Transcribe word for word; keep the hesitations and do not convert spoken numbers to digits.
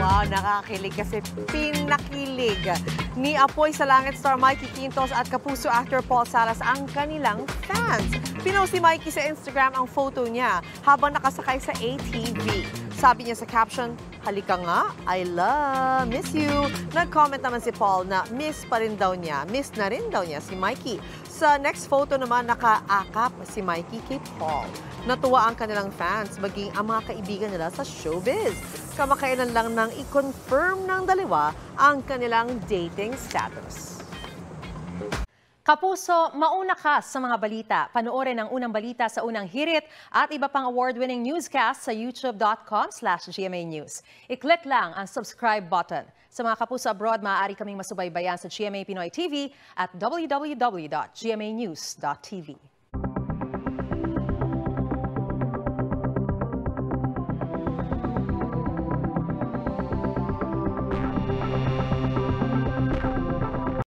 Wow, nakakilig kasi pinakilig ni Apoy sa langit, Star Mikee Quintos at Kapuso after Paul Salas ang kanilang fans. Pinost si Mikee sa Instagram ang photo niya habang nakasakay sa A T V. Sabi niya sa caption, "Halika nga, I love, miss you." Nag-comment naman si Paul na miss pa rin daw niya, miss na rin daw niya si Mikee. Sa next photo naman, nakaakap si Mikee kay Paul. Natuwa ang kanilang fans, maging ang mga kaibigan nila sa showbiz. Kamakailan lang nang i-confirm ng dalawa ang kanilang dating status. Kapuso, mauna ka sa mga balita. Panoorin ang Unang Balita sa Unang Hirit at iba pang award-winning newscast sa youtube dot com slash G M A News. I-click lang ang subscribe button. Sa mga Kapuso abroad, maaari kaming masubaybayan sa G M A Pinoy T V at w w w dot G M A news dot t v.